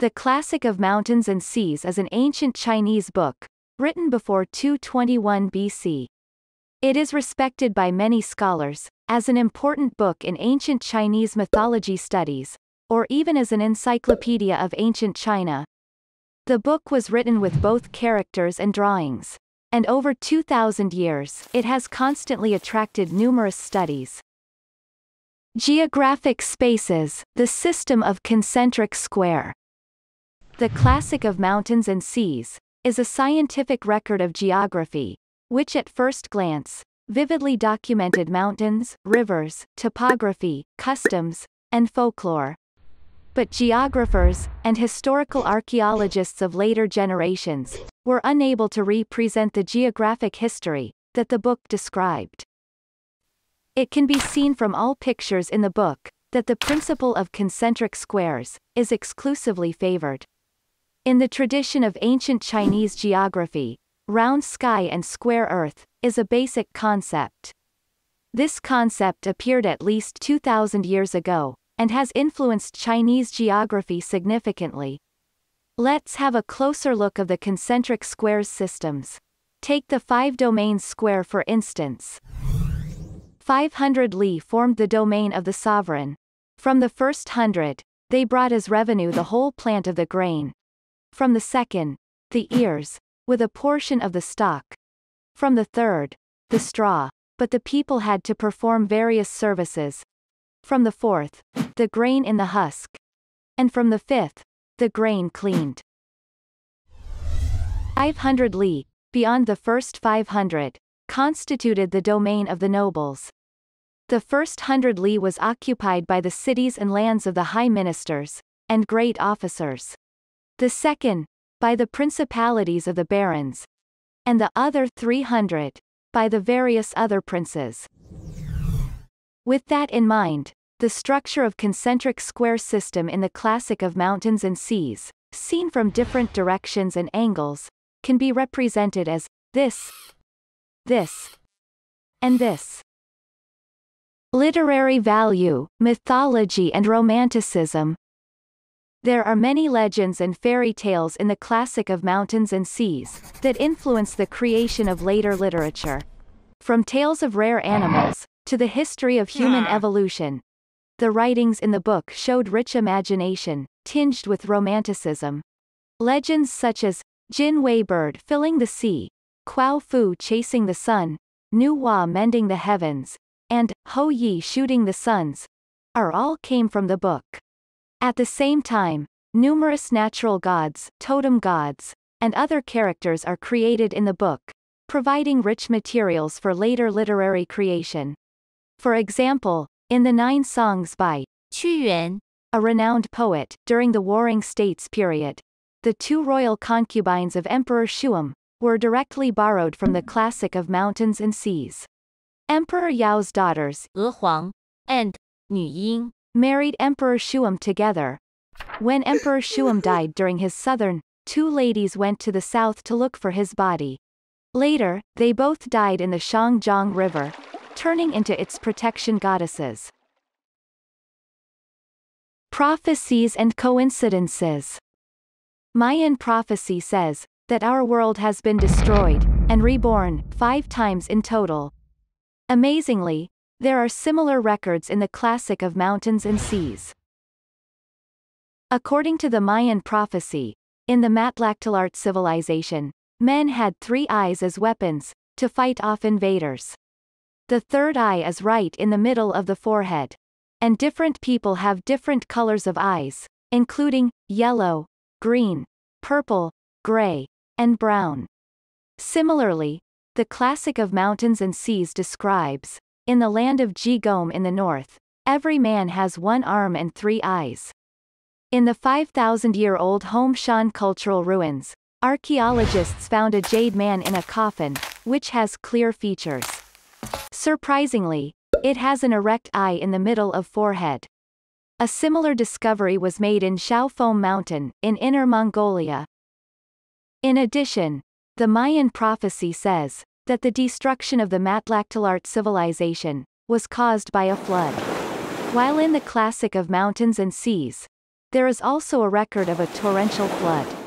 The Classic of Mountains and Seas is an ancient Chinese book, written before 221 BC. It is respected by many scholars, as an important book in ancient Chinese mythology studies, or even as an encyclopedia of ancient China. The book was written with both characters and drawings, and over 2,000 years, it has constantly attracted numerous studies. Geographic spaces, the system of concentric square. The Classic of Mountains and Seas is a scientific record of geography, which at first glance vividly documented mountains, rivers, topography, customs, and folklore. But geographers and historical archaeologists of later generations were unable to represent the geographic history that the book described. It can be seen from all pictures in the book that the principle of concentric squares is exclusively favored. In the tradition of ancient Chinese geography, round sky and square earth is a basic concept. This concept appeared at least 2,000 years ago, and has influenced Chinese geography significantly. Let's have a closer look of the concentric squares systems. Take the five domains square for instance. 500 li formed the domain of the sovereign. From the first 100, they brought as revenue the whole plant of the grain. From the second, the ears, with a portion of the stock. From the third, the straw, but the people had to perform various services. From the fourth, the grain in the husk. And from the fifth, the grain cleaned. 500 li, beyond the first 500, constituted the domain of the nobles. The first 100 li was occupied by the cities and lands of the high ministers and great officers. The second, by the principalities of the barons, and the other 300, by the various other princes. With that in mind, the structure of concentric square system in the Classic of Mountains and Seas, seen from different directions and angles, can be represented as this, this, and this. Literary value, mythology and romanticism. There are many legends and fairy tales in the Classic of Mountains and Seas that influence the creation of later literature. From tales of rare animals to the history of human evolution, the writings in the book showed rich imagination, tinged with romanticism. Legends such as Jin Wei Bird filling the sea, Kuafu chasing the sun, Nuwa mending the heavens, and Hou Yi shooting the suns, all came from the book. At the same time, numerous natural gods, totem gods, and other characters are created in the book, providing rich materials for later literary creation. For example, in the 9 songs by Qu Yuan, a renowned poet during the Warring States period, the 2 royal concubines of Emperor Shun were directly borrowed from the Classic of Mountains and Seas. Emperor Yao's daughters, E Huang and Nu Ying, married Emperor Shun together. When Emperor Shun died during his southern, 2 ladies went to the south to look for his body. Later, they both died in the Xiangjiang River, turning into its protection goddesses. Prophecies and coincidences. Mayan prophecy says that our world has been destroyed and reborn 5 times in total. Amazingly, there are similar records in the Classic of Mountains and Seas. According to the Mayan prophecy, in the Matlactalart civilization, men had 3 eyes as weapons to fight off invaders. The third eye is right in the middle of the forehead, and different people have different colors of eyes, including yellow, green, purple, gray, and brown. Similarly, the Classic of Mountains and Seas describes, in the land of Ji Gom in the north, every man has 1 arm and 3 eyes. In the 5,000-year-old Homshan Cultural Ruins, archaeologists found a jade man in a coffin, which has clear features. Surprisingly, it has an erect eye in the middle of forehead. A similar discovery was made in Shaofo Mountain, in Inner Mongolia. In addition, the Mayan prophecy says that the destruction of the Matlactalart civilization was caused by a flood. While in the Classic of Mountains and Seas, there is also a record of a torrential flood.